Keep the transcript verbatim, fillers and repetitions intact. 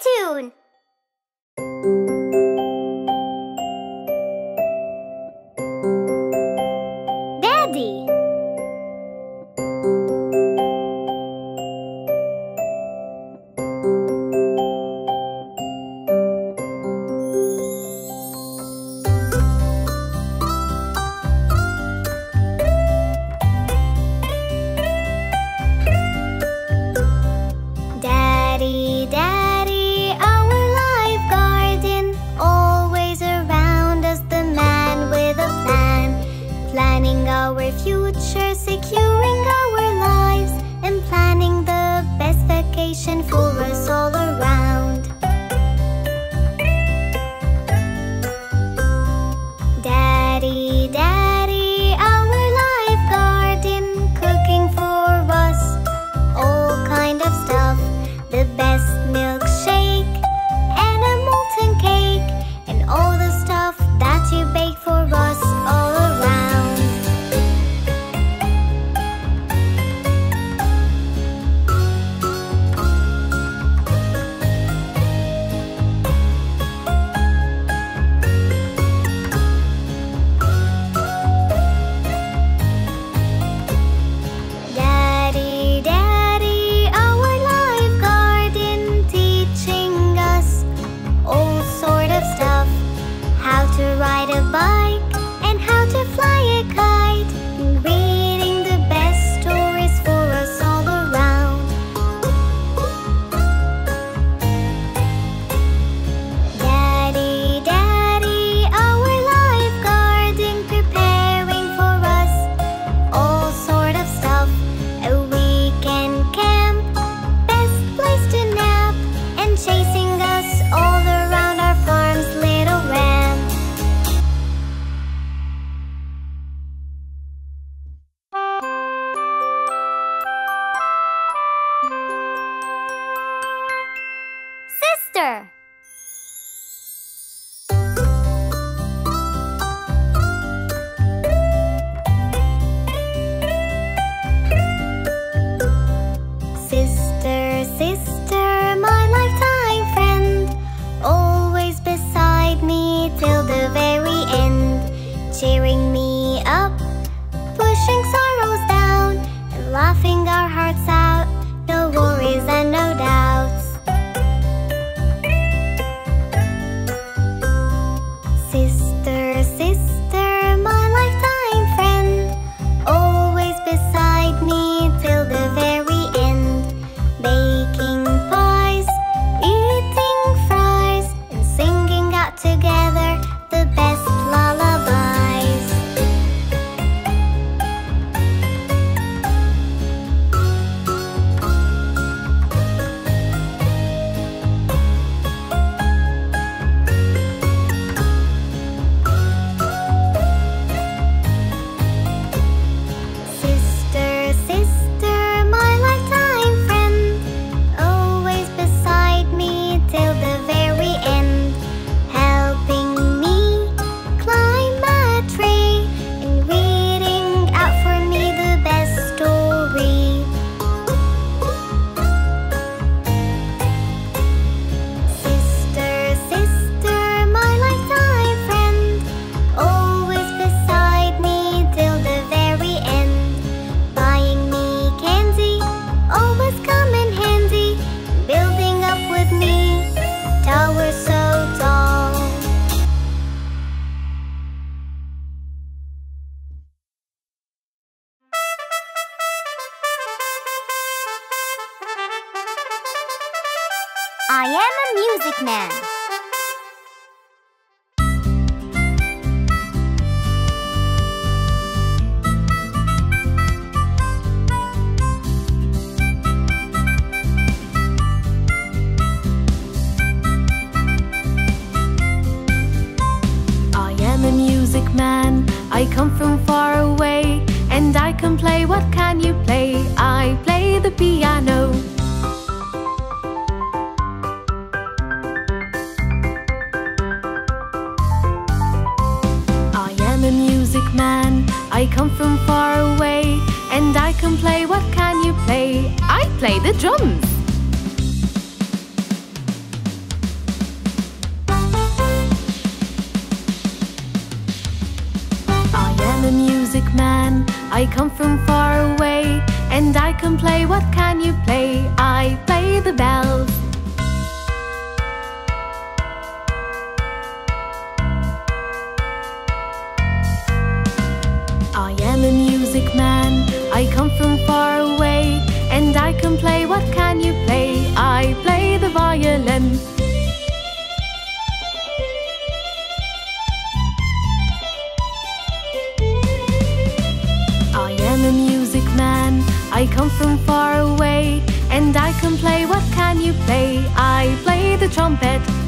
cartoon. Daddy. For us all around, Daddy, Daddy, our life garden, cooking for us all kind of stuff, the best milkshake and a molten cake, and all the stuff that you bake for us all around. Play the drums. I come from far away, and I can play. What can you play? I play the bells. I am a music man. I come from far away, and I can play. What can you play? I play the violin. I come from far away, and I can play. What can you play? I play the trumpet.